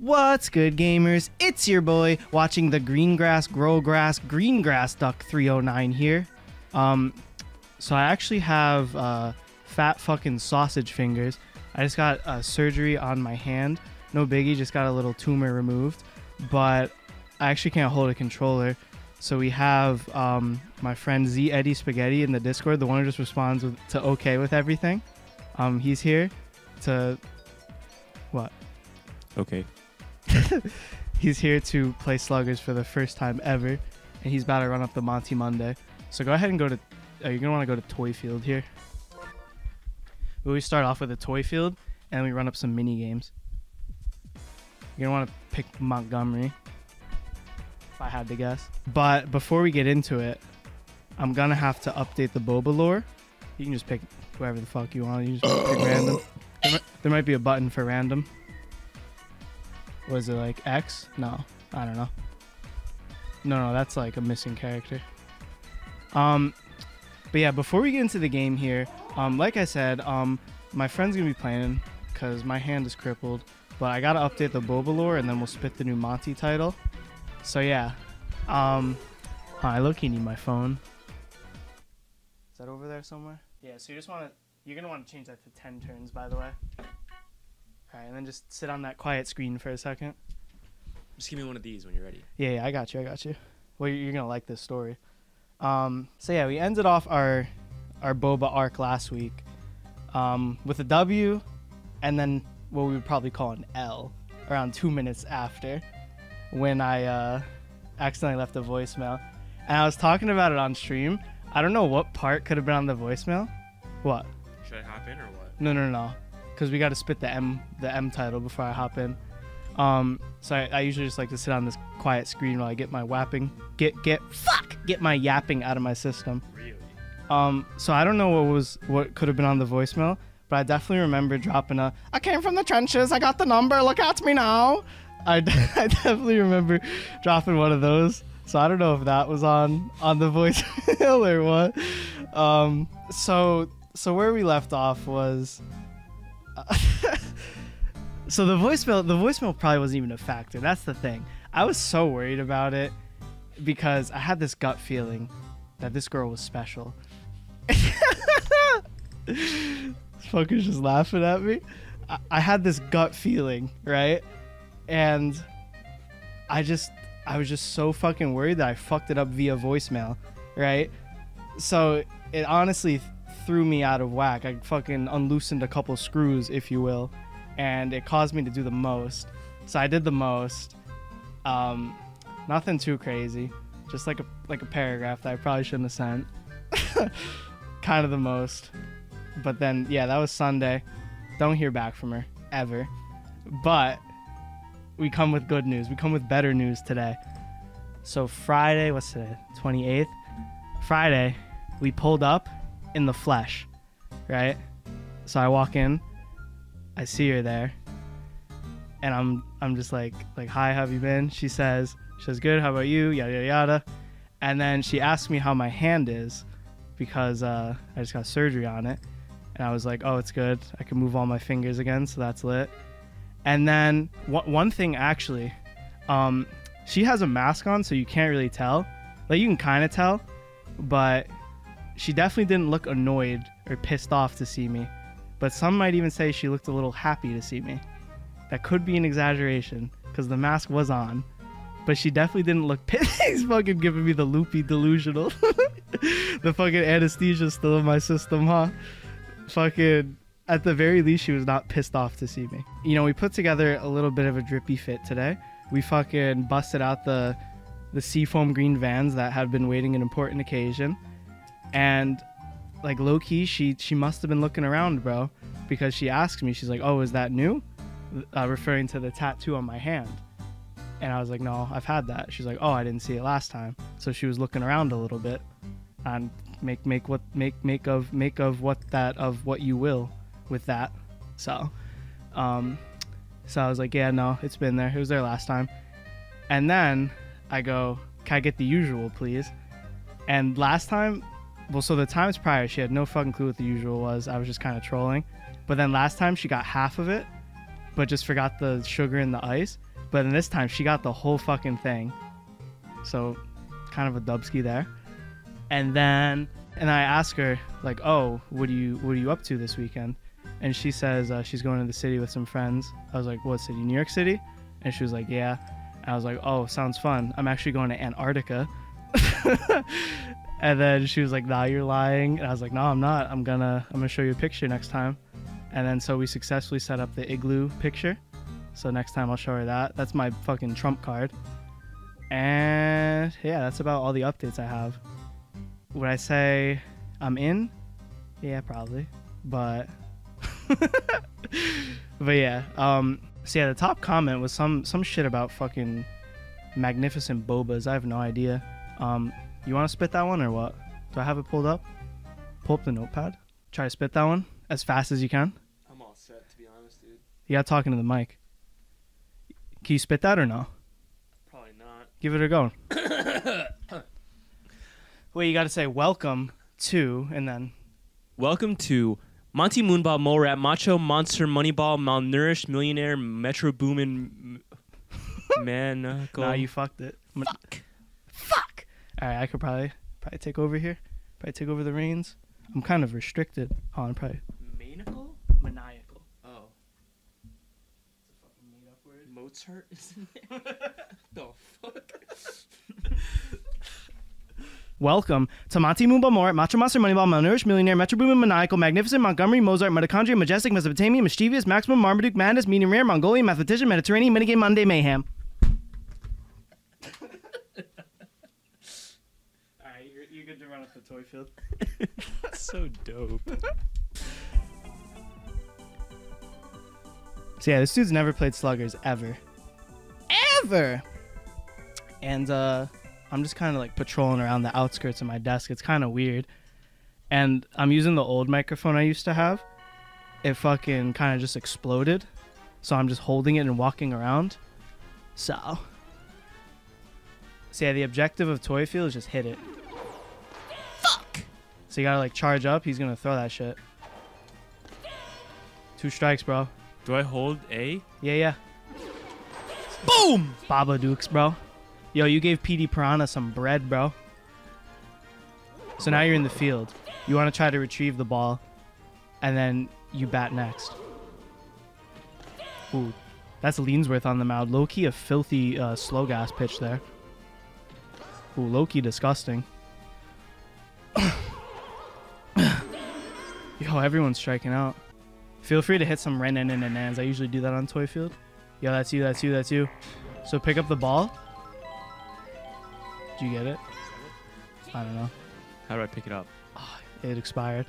What's good, gamers? It's your boy watching the green grass grow grass green grass duck 309 here. So I actually have fat fucking sausage fingers. I just got surgery on my hand. No biggie, just got a little tumor removed, but I actually can't hold a controller. So we have my friend Z Eddie Spaghetti in the Discord, the one who just responds to okay with everything. He's here to what? Okay. He's here to play Sluggers for the first time ever, and he's about to run up the Monty Monday. So go ahead and go to... Oh, you're going to want to go to Toy Field here. We always start off with a Toy Field, and we run up some mini-games. You're going to want to pick Montgomery, if I had to guess. But before we get into it, I'm going to have to update the Boba lore. You can just pick whoever the fuck you want. You just pick random. There might be a button for random. Was it like X? No, I don't know. No, that's like a missing character. But yeah, before we get into the game here, like I said, my friend's gonna be playing because my hand is crippled, but I gotta update the Boba lore and then we'll spit the new Monty title. So yeah, I low-key need my phone. Is that over there somewhere? Yeah, so you're gonna wanna change that to 10 turns, by the way. All right, and then just sit on that quiet screen for a second. Just give me one of these when you're ready. Yeah, I got you. Well, you're going to like this story. So, yeah, we ended off our Boba arc last week with a W and then what we would probably call an L around 2 minutes after when I accidentally left a voicemail. And I was talking about it on stream. I don't know what part could have been on the voicemail. What? Should I hop in or what? No. Because we got to spit the M title before I hop in. So I usually just like to sit on this quiet screen while I get my yapping, get my yapping out of my system. Really? So I don't know what could have been on the voicemail, but I definitely remember dropping a, "I came from the trenches, I got the number, look at me now." I definitely remember dropping one of those. So I don't know if that was on the voicemail or what. So where we left off was... So the voicemail probably wasn't even a factor. That's the thing. I was so worried about it because I had this gut feeling that this girl was special. This fucker's just laughing at me. I had this gut feeling, right? And I was just so fucking worried that I fucked it up via voicemail, right? So it honestly threw me out of whack. I fucking unloosened a couple screws, if you will, and it caused me to do the most. So I did the most. Nothing too crazy, just like a paragraph that I probably shouldn't have sent. Kind of the most. But then yeah, that was Sunday. Don't hear back from her ever. But we come with good news. We come with better news today. So Friday, what's today? 28th. Friday, we pulled up in the flesh, right? So I walk in, I see her there, and I'm just like, "Hi, how have you been?" She says, "Good, how about you?" Yada yada yada. And then she asked me how my hand is because I just got surgery on it, and I was like, "Oh, it's good. I can move all my fingers again, so that's lit." And then one thing actually, she has a mask on, so you can't really tell. Like you can kind of tell, but she definitely didn't look annoyed or pissed off to see me, but some might even say she looked a little happy to see me. That could be an exaggeration, because the mask was on, but she definitely didn't look pissed. He's fucking giving me the loopy delusional. The fucking anesthesia's still in my system, huh? Fucking, at the very least, she was not pissed off to see me. You know, we put together a little bit of a drippy fit today. We fucking busted out the seafoam green Vans that had been waiting an important occasion. And like low-key she must have been looking around, bro, because she asked me, she's like, "Oh, is that new?" Referring to the tattoo on my hand. And I was like, "No, I've had that." She's like, "Oh, I didn't see it last time." So she was looking around a little bit and make of what you will with that. So so I was like, "Yeah, no, it's been there. It was there last time." And then I go, "Can I get the usual, please?" And last time, well, so the times prior, she had no fucking clue what the usual was. I was just kind of trolling. But then last time she got half of it, but just forgot the sugar and the ice. But in this time, she got the whole fucking thing. So kind of a dubski there. And then, and I ask her, like, oh, what are you up to this weekend? And she says she's going to the city with some friends. I was like, what city? New York City? And she was like, yeah. And I was like, oh, sounds fun. I'm actually going to Antarctica. And then she was like, nah, you're lying. And I was like, no, I'm not. I'm gonna show you a picture next time. And then so we successfully set up the igloo picture. So next time I'll show her that. That's my fucking trump card. And yeah, that's about all the updates I have. Would I say I'm in? Yeah, probably. But but yeah, so yeah, the top comment was some shit about fucking magnificent bobas. I have no idea. You want to spit that one or what? Do I have it pulled up? Pull up the notepad. Try to spit that one as fast as you can. I'm all set, to be honest, dude. You got talking to the mic. Can you spit that or no? Probably not. Give it a go. Wait, you got to say welcome to, and then. Welcome to Monty Moonball Molerat, Macho Monster Moneyball Malnourished Millionaire Metroboomin Man. Nah, you fucked it. Fuck. Fuck. All right, I could probably take over here. Probably take over the reins. I'm kind of restricted. Oh, I'm probably. Maniacal? Maniacal. Oh. It's a fucking made up word. Mozart is in there. The fuck? Welcome to Monty Moonball Molerat, Macho Monster Moneyball, Malnourished Millionaire, Metroboomin, Maniacal, Magnificent, Montgomery, Mozart, Mitochondria, Majestic, Mesopotamian, Mischievous, Maximum, Marmaduke, Madness, Medium Rare, Mongolian, Mathematician, Mediterranean, Minigame, Monday, Mayhem. Alright, you're good to run up the Toy Field. So dope. So yeah, this dude's never played Sluggers, ever. Ever! And, I'm just kind of like patrolling around the outskirts of my desk. It's kind of weird. And I'm using the old microphone I used to have. It fucking kind of just exploded. So I'm just holding it and walking around. So yeah, the objective of Toy Field is just hit it. Fuck! So you gotta like charge up. He's gonna throw that shit. Two strikes, bro. Do I hold A? Yeah. Boom! Boba Dukes, bro. Yo, you gave PD Piranha some bread, bro. So now you're in the field. You want to try to retrieve the ball, and then you bat next. Ooh, that's Leansworth on the mound. Low-key a filthy slow gas pitch there. Ooh, low-key disgusting. Yo, everyone's striking out. Feel free to hit some ren-nan-nan-nans. I usually do that on Toy Field. Yo, that's you. So pick up the ball. Did you get it? I don't know. How do I pick it up? Oh, it expired.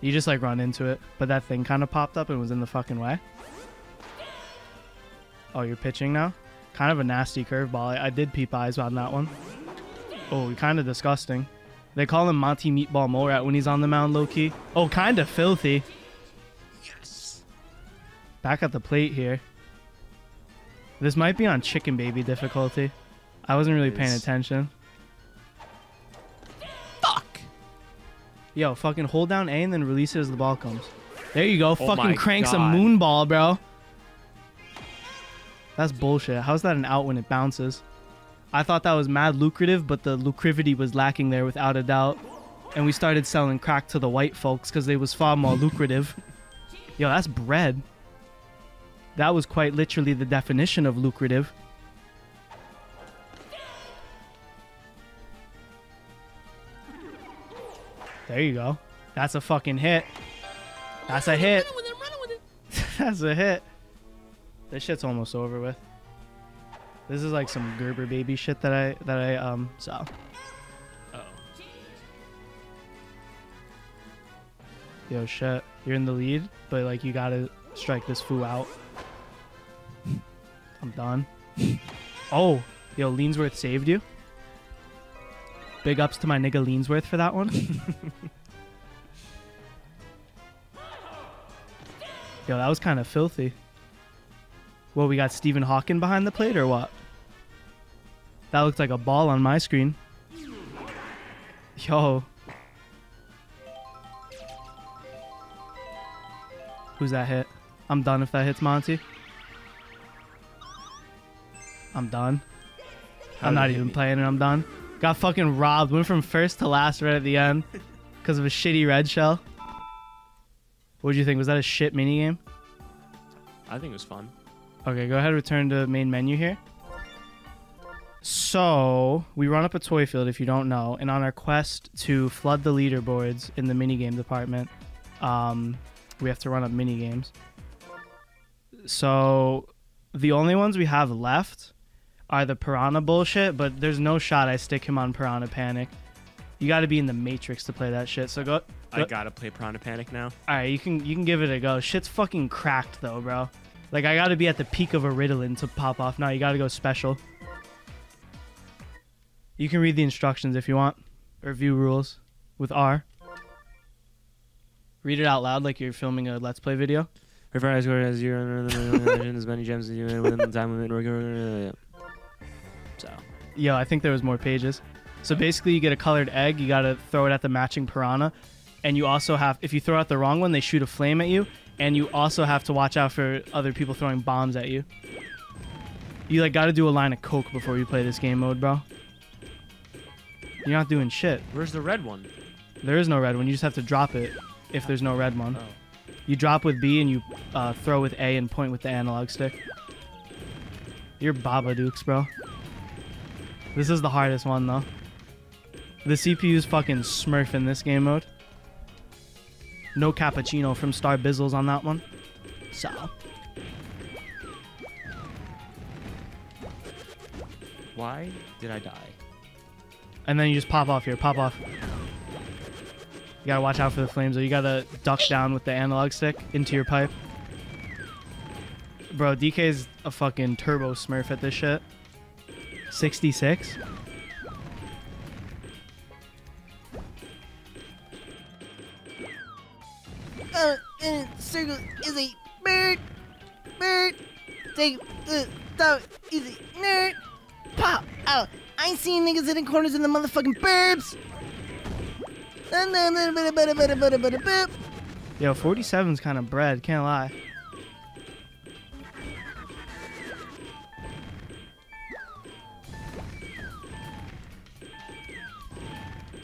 You just like run into it, but that thing kind of popped up and was in the fucking way. Oh, you're pitching now? Kind of a nasty curveball. I did peep eyes on that one. Oh, kind of disgusting. They call him Monty Meatball Molerat when he's on the mound low-key. Oh, kind of filthy. Yes. Back at the plate here. This might be on Chicken Baby difficulty. I wasn't really paying attention. Yo, fucking hold down A and then release it as the ball comes. There you go. Oh, fucking cranks a moonball, bro. That's bullshit. How's that an out when it bounces? I thought that was mad lucrative, but the lucrivity was lacking there without a doubt. And we started selling crack to the white folks because they was far more lucrative. Yo, that's bread. That was quite literally the definition of lucrative. There you go. That's a fucking hit. That's a hit. That's a hit. This shit's almost over with. This is like some Gerber baby shit that I saw. Uh oh. Yo, shit. You're in the lead, but like you gotta strike this fool out. I'm done. Oh, yo, Leansworth saved you. Big ups to my nigga Leansworth for that one. Yo, that was kind of filthy. Well, we got Stephen Hawking behind the plate or what? That looked like a ball on my screen. Yo. Who's that hit? I'm done if that hits Monty. I'm done. I'm not even playing it. I'm done. Got fucking robbed. Went from first to last right at the end because of a shitty red shell. What did you think? Was that a shit minigame? I think it was fun. Okay, go ahead and return to main menu here. So, we run up a Toy Field, if you don't know, and on our quest to flood the leaderboards in the minigame department, we have to run up minigames. So, the only ones we have left are the Piranha bullshit, but there's no shot I stick him on Piranha Panic. You gotta be in the Matrix to play that shit, so go... I gotta play Piranha Panic now. Alright, you can give it a go. Shit's fucking cracked, though, bro. Like, I gotta be at the peak of a Ritalin to pop off. Now you gotta go special. You can read the instructions if you want, or view rules with R. Read it out loud like you're filming a Let's Play video. Prefer I score as you as many gems as you within the time limit. So. Yo, I think there was more pages. So basically, you get a colored egg. You gotta throw it at the matching piranha, and you also have, if you throw out the wrong one, they shoot a flame at you, and you also have to watch out for other people throwing bombs at you. You like gotta do a line of coke before you play this game mode, bro. You're not doing shit. Where's the red one? There is no red one. You just have to drop it if there's no red one. Oh. You drop with B and you throw with A and point with the analog stick. You're babadukes, bro. This is the hardest one, though. The CPU's fucking smurf in this game mode. No cappuccino from Star Bizzles on that one. So... why did I die? And then you just pop off here. Pop off. You gotta watch out for the flames, or you gotta duck down with the analog stick into your pipe. Bro, DK's a fucking turbo smurf at this shit. 66? Circle is a bird. Bird. Take the dog is a nerd. Pop out. I ain't seen niggas in the corners in the motherfucking burbs. Yo, 47's kind of bread, can't lie.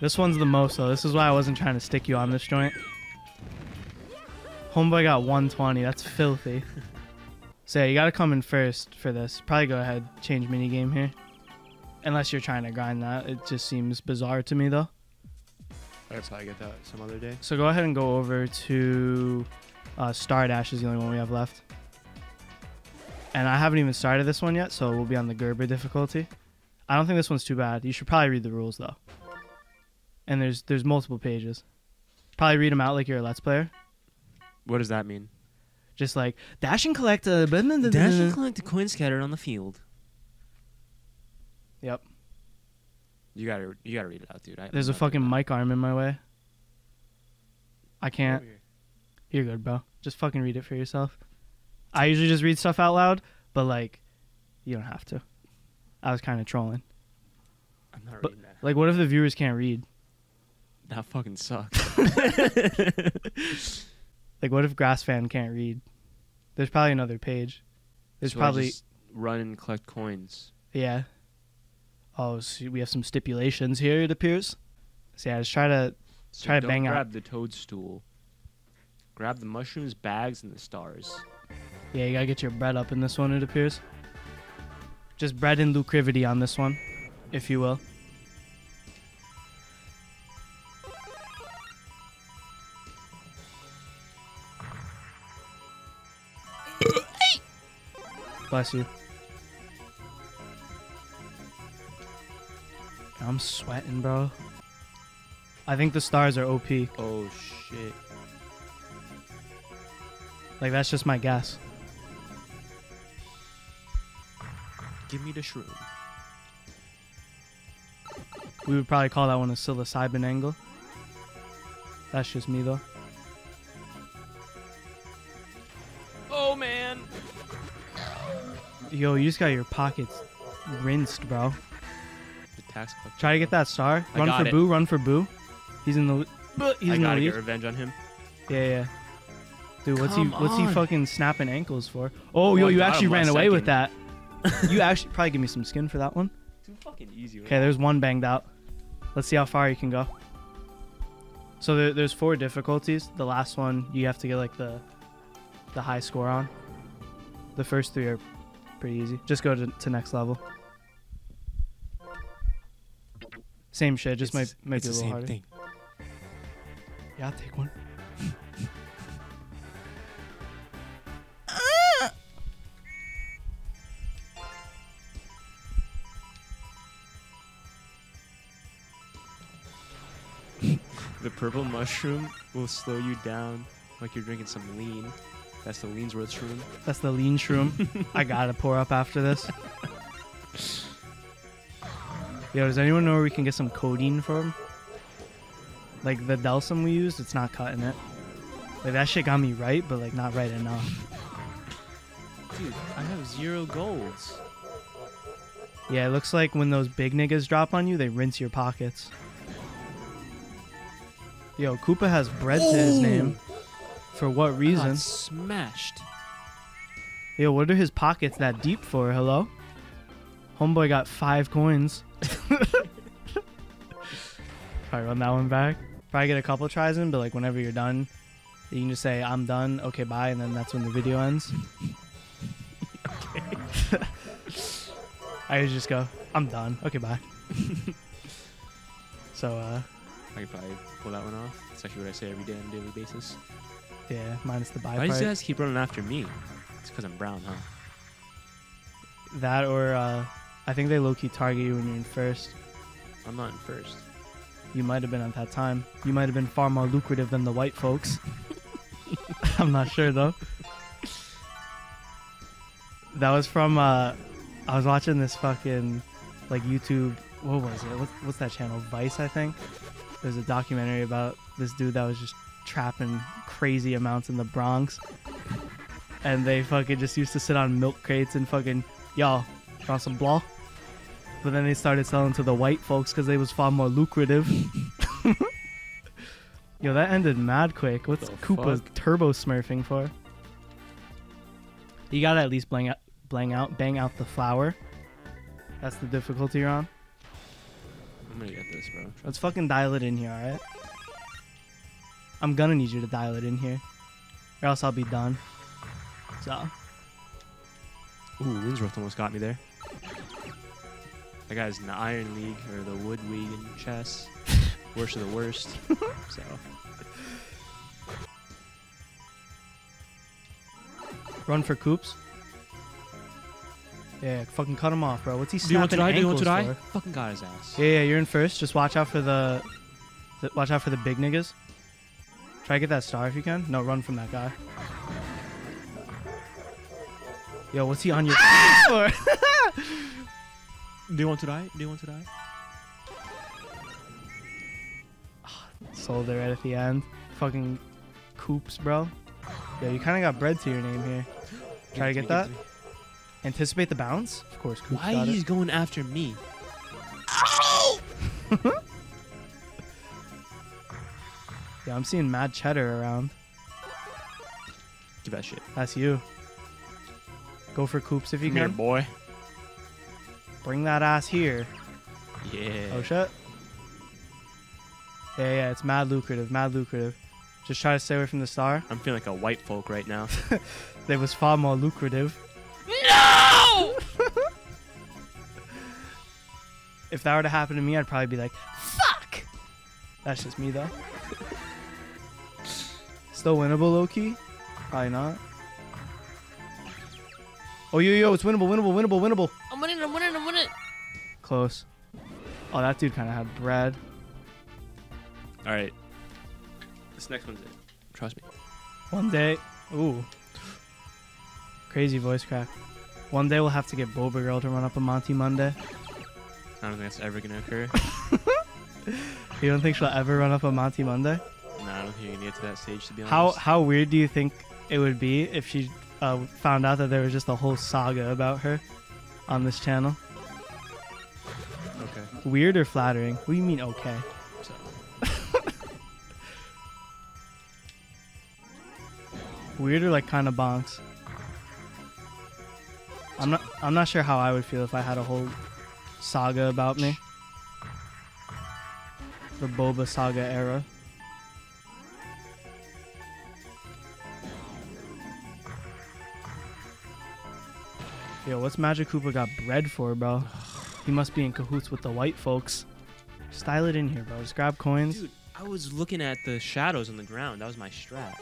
This one's the most, though. This is why I wasn't trying to stick you on this joint. Homeboy got 120. That's filthy. So yeah, you gotta come in first for this. Probably go ahead, change minigame here. Unless you're trying to grind that. It just seems bizarre to me, though. I could probably get that some other day. So go ahead and go over to... Stardash is the only one we have left. And I haven't even started this one yet, so we'll be on the Gerber difficulty. I don't think this one's too bad. You should probably read the rules, though. And there's multiple pages. Probably read them out like you're a Let's Player. What does that mean? Just like, dash and collect a coin scattered on the field. Yep. You gotta read it out, dude. There's a fucking mic arm in my way. I can't. You're good, bro. Just fucking read it for yourself. I usually just read stuff out loud, but like, you don't have to. I was kind of trolling. I'm not reading that. Like, what if the viewers can't read? That fucking sucks. Like, what if Grass Fan can't read? There's probably another page. There's so probably I just run and collect coins. Yeah. Oh, so we have some stipulations here, it appears. So yeah, just try to bang out. Grab the toadstool. Grab the mushrooms, bags, and the stars. Yeah, you gotta get your bread up in this one, it appears. Just bread and lucrivity on this one, if you will. Bless you. I'm sweating, bro. I think the stars are OP. Oh, shit. Like, that's just my guess. Give me the shroom. We would probably call that one a psilocybin angle. That's just me, though. Oh, man. Yo, you just got your pockets rinsed, bro. Try to get that star. Run for Boo. Run for Boo. He's in the. I gotta get revenge on him. Yeah, yeah. Dude, what's he fucking snapping ankles for? Oh, yo, you actually ran away with that. You actually probably give me some skin for that one. Too fucking easy. Okay, there's one banged out. Let's see how far you can go. So there's 4 difficulties. The last one you have to get like the high score on. The first 3 are pretty easy. Just go to next level. Same shit, just might be a little harder. Thing. Yeah, I'll take one. The purple mushroom will slow you down like you're drinking some lean. That's the Leansworth shroom. That's the lean shroom. I gotta pour up after this. Yo, does anyone know where we can get some codeine from? Like, the Delsum we used, it's not cutting it. Like, that shit got me right, but, like, not right enough. Dude, I have 0 golds. Yeah, it looks like when those big niggas drop on you, they rinse your pockets. Yo, Koopa has bread to his name. For what reason? I got smashed. Yo, what are his pockets that deep for? Hello? Homeboy got 5 coins. Probably run that one back. Probably get a couple tries in, but like whenever you're done, you can just say, I'm done, okay, bye, and then that's when the video ends. Okay. I just go, I'm done, okay, bye. So, I could probably pull that one off. It's actually what I say every day on a daily basis. Yeah, minus the bye part. Why do you guys keep running after me? It's because I'm brown, huh? That or I think they low-key target you when you're in first. I'm not in first. You might have been at that time. You might have been far more lucrative than the white folks. I'm not sure though. That was from I was watching this fucking like YouTube. What was it? What's that channel? Vice, I think. There's a documentary about this dude that was just trapping crazy amounts in the Bronx, and they fucking just used to sit on milk crates and fucking. Y'all, want some blah? But then they started selling to the white folks because they was far more lucrative. Yo, that ended mad quick. What's Koopa turbo smurfing for? You gotta at least bang out the flower. That's the difficulty you're on. I'm gonna get this, bro. Let's fucking dial it in here, alright? I'm gonna need you to dial it in here. Or else I'll be done. So... Ooh, Leansworth almost got me there. That guy's in the Iron League, or the Wood League in chess. Worst of the worst. So. Run for Koops. Yeah, fucking cut him off, bro. What's he snapping ankles for? Fucking got his ass. Yeah, you're in first. Just watch out for the watch out for the big niggas. Try to get that star if you can. No, run from that guy. Yo, what's he on your face for? Do you want to die? Do you want to die? Oh, sold it right at the end. Fucking Koops, bro. Yo, you kind of got bread to your name here. Try to get that. Anticipate the bounce. Of course, Koops got it. Why he's going after me? Yeah, I'm seeing mad cheddar around. Give that shit. That's you. Go for Koops if you can. Come here, boy. Bring that ass here. Yeah. Oh, shit. Yeah, it's mad lucrative, mad lucrative. Just try to stay away from the star. I'm feeling like a white folk right now. They was far more lucrative. No! If that were to happen to me, I'd probably be like, fuck! That's just me, though. Still winnable, low-key? Probably not. Oh, yo, it's winnable, winnable, winnable, winnable. I'm winning. Close. Oh, that dude kind of had bread. All right. This next one's it. Trust me. One day. Ooh. Crazy voice crack. One day we'll have to get Boba Girl to run up a Monty Monday. I don't think that's ever going to occur. You don't think she'll ever run up a Monty Monday? No, I don't think you're going to get to that stage, to be honest. How weird do you think it would be if she... found out that there was just a whole saga about her on this channel. Okay. Weird or flattering? What do you mean, okay? So. Weird or like kind of bonks? I'm not sure how I would feel if I had a whole saga about me. The Boba Saga era. Yo, what's Magic Koopa got bread for, bro? He must be in cahoots with the white folks. Style it in here, bro. Just grab coins. Dude, I was looking at the shadows on the ground. That was my strat.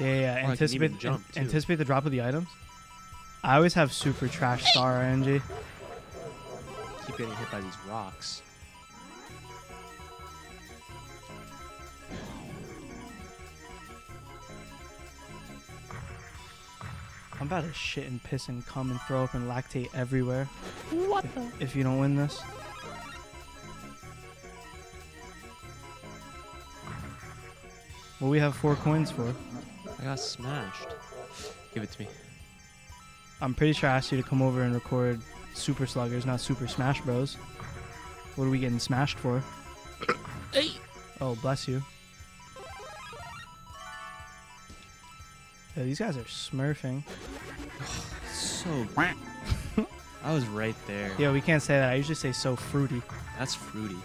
Yeah. Oh, anticipate the drop of the items. I always have super trash star RNG. Keep getting hit by these rocks. I'm about to shit and piss and cum and throw up and lactate everywhere. What the? If you don't win this. Well, we have 4 coins for. I got smashed. Give it to me. I'm pretty sure I asked you to come over and record Super Sluggers, not Super Smash Bros. What are we getting smashed for? Hey. Oh, bless you. Yo, these guys are smurfing. So I was right there. Yeah, we can't say that. I usually say so fruity. That's fruity.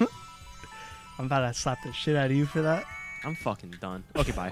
I'm about to slap the shit out of you for that. I'm fucking done. Okay, bye.